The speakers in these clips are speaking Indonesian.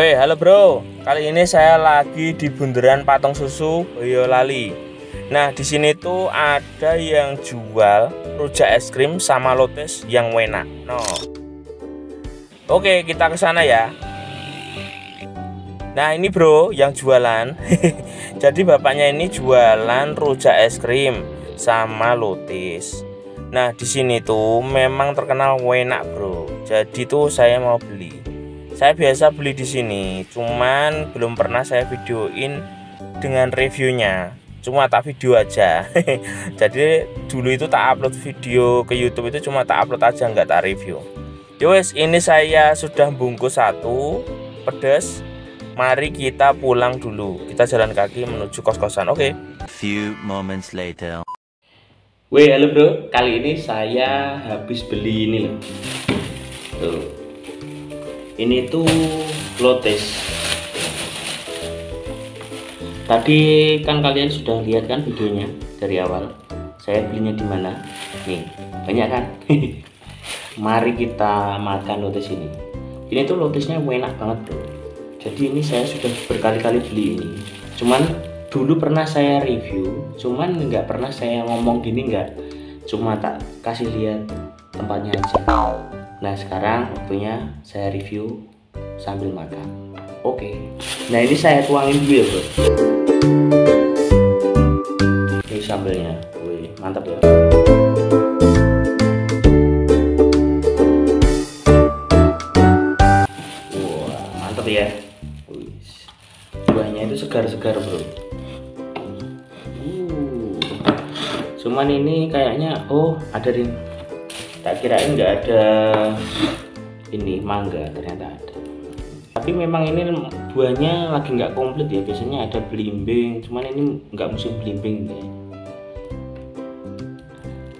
Woi, halo bro. Kali ini saya lagi di bundaran Patung Susu Boyolali. Nah, di sini tuh ada yang jual rujak es krim sama lotes yang enak. No. Oke, kita ke sana ya. Nah, ini bro yang jualan. Jadi bapaknya ini jualan rujak es krim sama lotes. Nah, di sini tuh memang terkenal enak, bro. Jadi tuh saya mau beli. Saya biasa beli di sini, cuman belum pernah saya videoin dengan reviewnya, cuma tak video aja. Jadi dulu itu tak upload video ke YouTube, itu cuma tak upload aja, nggak tak review. Yowes, ini saya sudah bungkus satu, pedas. Mari kita pulang dulu, kita jalan kaki menuju kos-kosan. Oke. Few moments later. Weh, halo bro, kali ini saya habis beli ini loh. Tuh. Ini tuh lotes. Tadi kan kalian sudah lihat kan videonya dari awal. Saya belinya di mana? Nih, banyak kan? Mari kita makan lotes ini. Ini tuh lotesnya enak banget, bro. Jadi ini saya sudah berkali-kali beli ini. Cuman dulu pernah saya review, cuman nggak pernah saya ngomong gini, nggak. Cuma tak kasih lihat tempatnya aja. Nah, sekarang waktunya saya review sambil makan. Oke. Nah, ini saya tuangin dulu ya, bro. Ini sambelnya. Wih, mantap ya. Wah, mantap ya. Wih. Buahnya itu segar-segar, bro. Cuman ini kayaknya ada ring. Tak kirain nggak ada ini mangga, ternyata ada. Tapi memang ini buahnya lagi nggak komplit ya, biasanya ada belimbing, cuman ini nggak musim belimbing ya.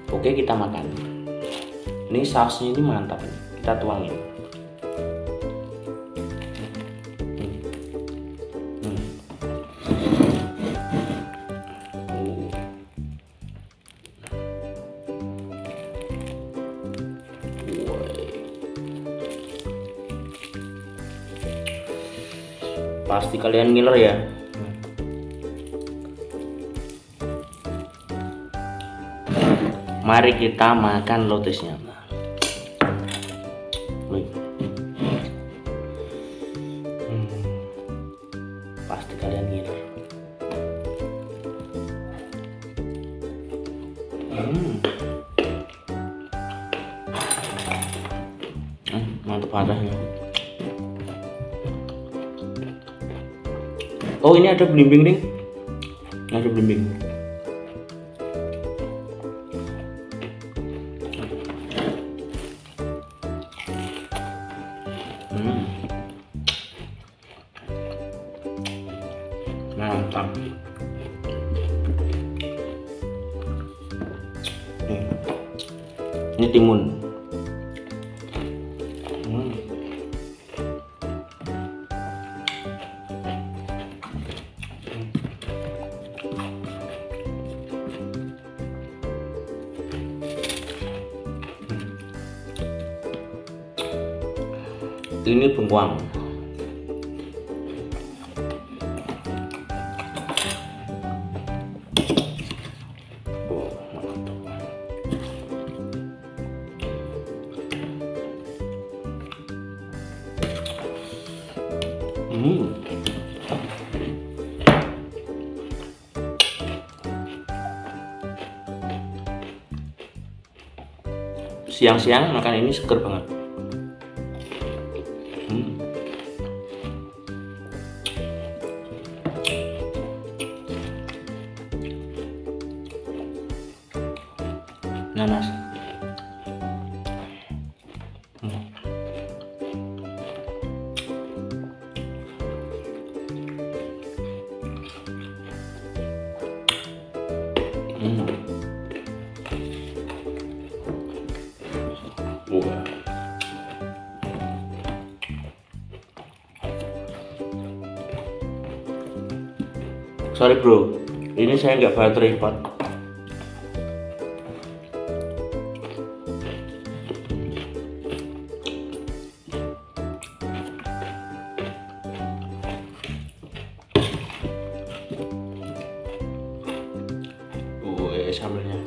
Oke, kita makan. Ini sausnya ini mantap nih. Kita tuangin. Pasti kalian ngiler ya. Mari kita makan lotesnya. Pasti kalian ngiler. Mantap padahnya. Oh, ini ada belimbing nih. Ada belimbing. Mantap. Ini timun. Ini bengkuang. Siang-siang makan ini seger banget. Nanas. Wah. Sorry bro, ini saya nggak bawa tripod. pakai sambelnya.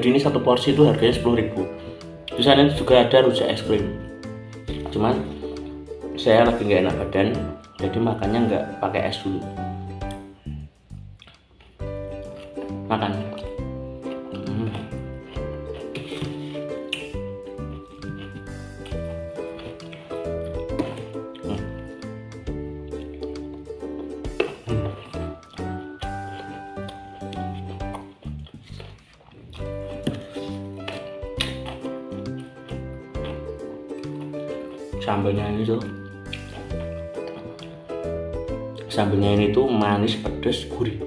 Jadi ini satu porsi itu harganya 10.000. Di sana juga ada rujak es krim. Cuman saya lagi nggak enak badan, jadi makannya nggak pakai es dulu. Makan. Sambelnya ini tuh, sambelnya ini tuh manis, pedas, gurih.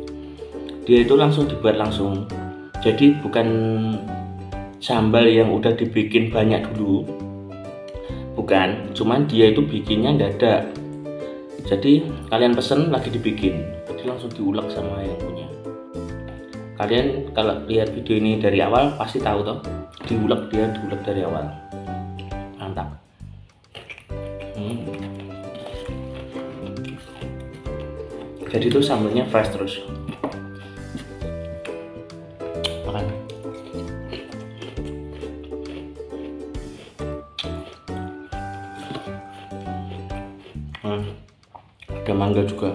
Dia itu langsung dibuat langsung, jadi bukan sambal yang udah dibikin banyak dulu, bukan. Cuman dia itu bikinnya dadak, jadi kalian pesen lagi dibikin, jadi langsung diulek sama yang punya. Kalian kalau lihat video ini dari awal pasti tahu toh, diulek, dia diulek dari awal. Mantap. Jadi itu sambalnya fresh terus. Makan. Ada mangga juga.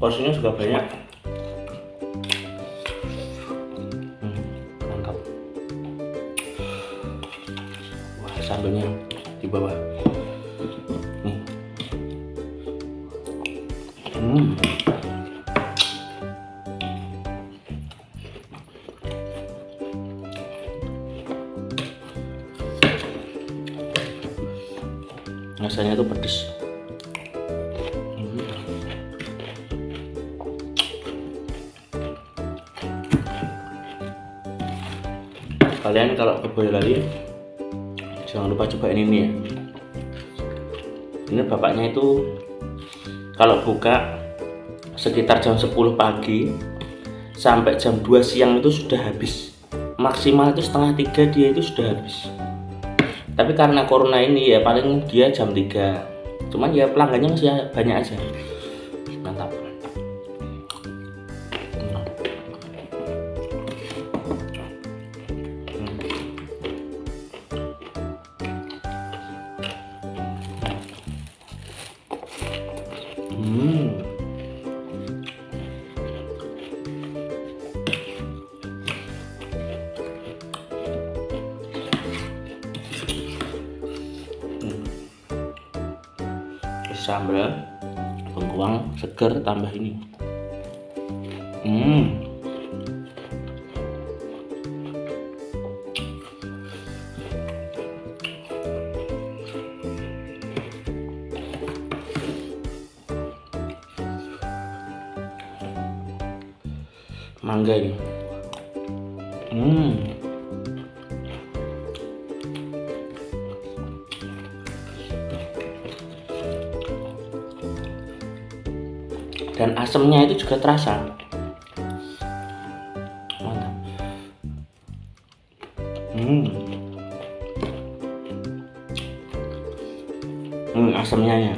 Porsinya juga banyak. Mantap. Wah, sambelnya di bawah. Rasanya tuh pedes. Kalian kalau ke Boyolali jangan lupa cobain ini ya. Ini bapaknya itu kalau buka sekitar jam 10 pagi sampai jam 2 siang itu sudah habis. Maksimal itu setengah 3 dia itu sudah habis. Tapi karena corona ini ya paling dia jam 3. Cuman ya pelanggannya masih banyak aja. Mantap. Sambal bengkuang seger tambah ini. Mangga ini. Dan asamnya itu juga terasa. Mantap. Asamnya ya.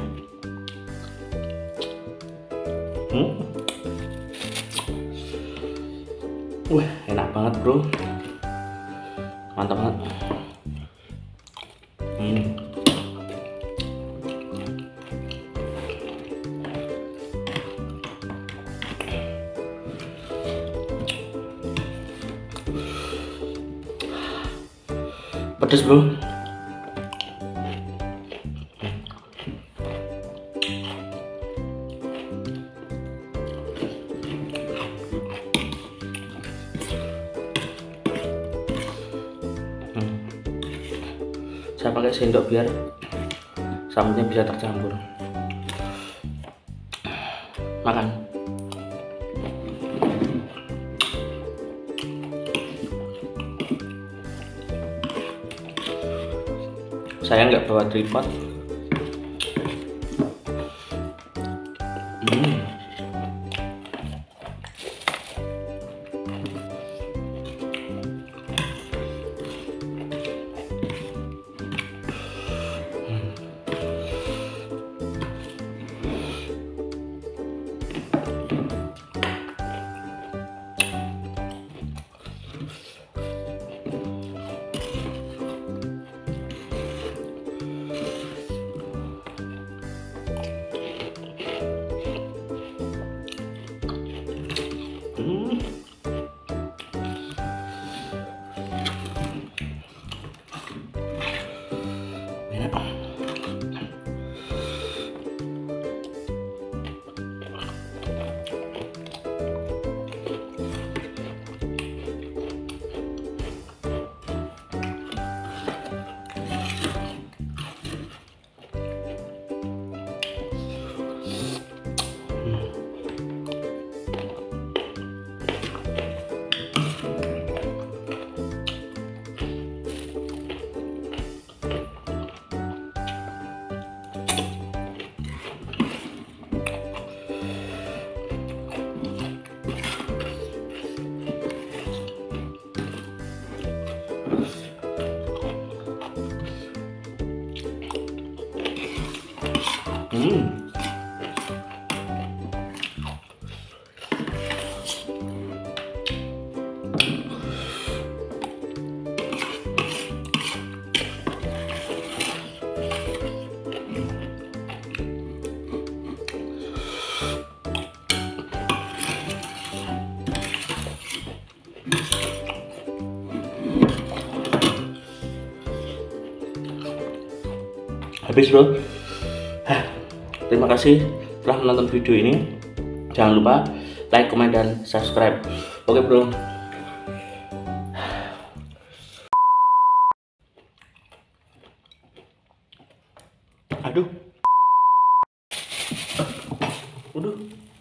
Wah, enak banget, bro. Mantap banget. Pedas, bro. Saya pakai sendok biar sambalnya bisa tercampur. Makan. Saya nggak bawa tripod. Habis bro. Terima kasih telah menonton video ini. Jangan lupa like, komen, dan subscribe. Oke bro. Aduh.